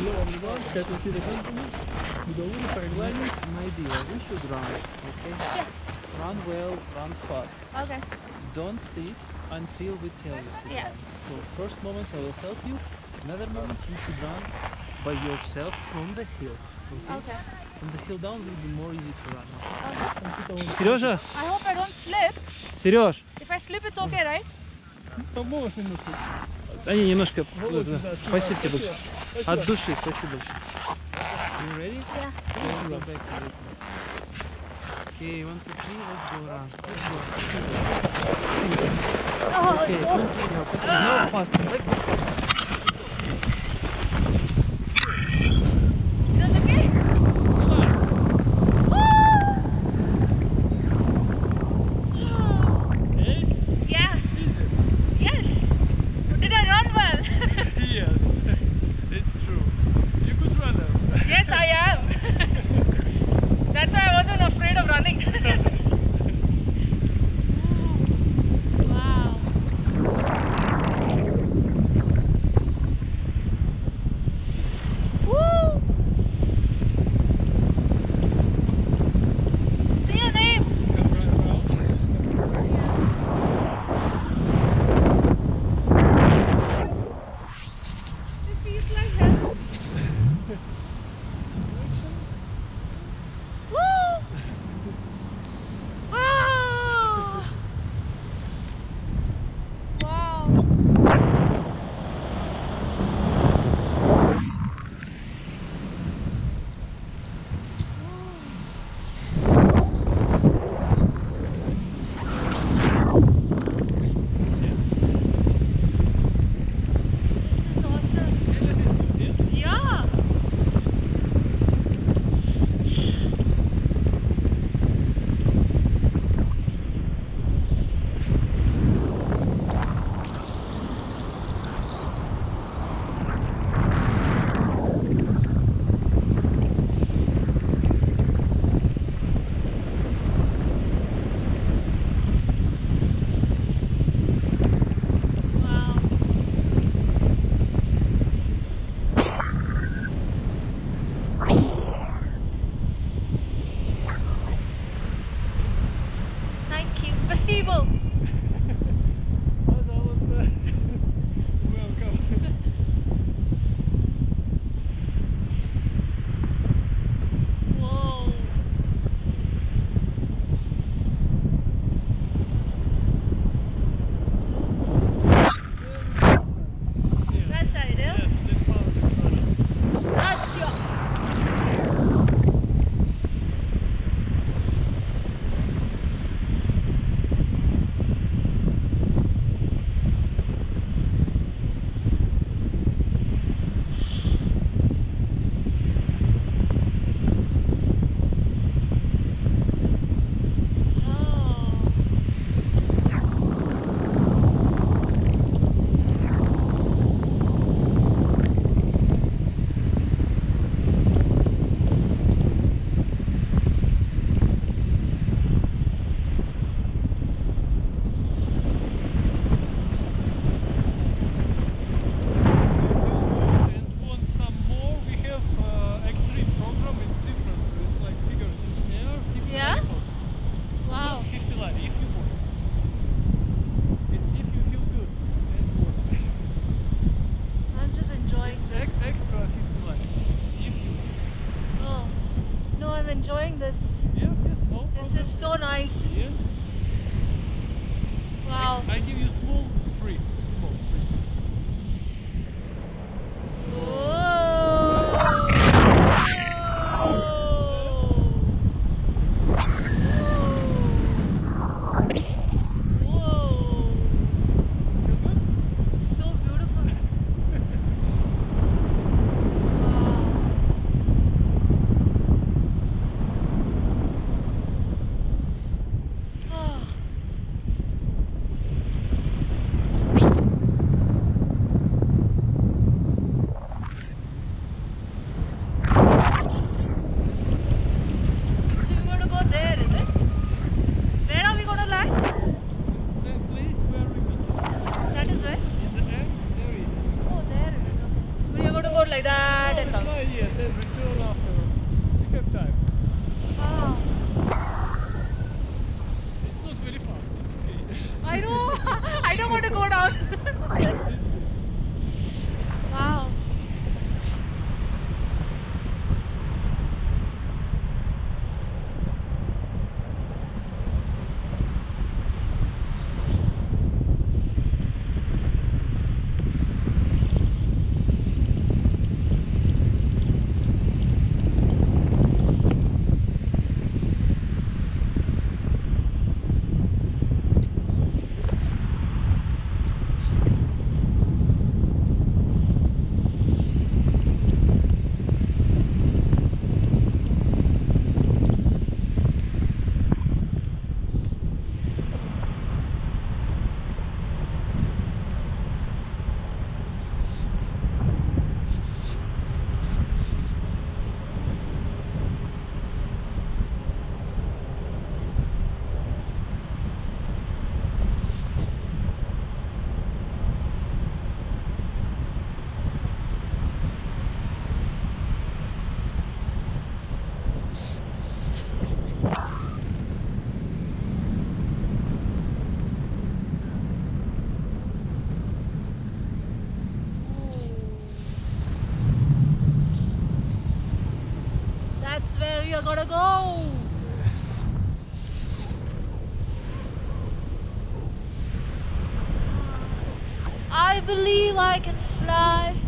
The company, my dear, we should run, okay? Yeah. Run well, run fast. Okay. Don't sit until we tell you to run. So first moment I will help you, another moment you should run by yourself from the hill. Okay? Okay. From the hill down will be more easy to run. Okay. Сережа? I hope I don't slip. Сереж? If I slip it's okay, right? Поможешь немножко. Они немножко... Спасибо тебе большое. От души спасибо большое. You ready? Yeah. Go back to it. Okay, 1, 2, 3, let's go around. Let's go. Okay, continue. No, faster. Let's go. It was okay? Relax. Okay? Yeah. Easy. Yes. Did I run well? Yes. It's true. You could run now. Yes, I am. That's why I wasn't afraid of running. Wow. Woo! See your name. It feels like heaven. Like that. settle. Yes, there's return afterwards. Skip time. Ah. It's not very fast, it's okay. I know, I don't want to go down. Wow. That's where we are gonna go! I believe I can fly.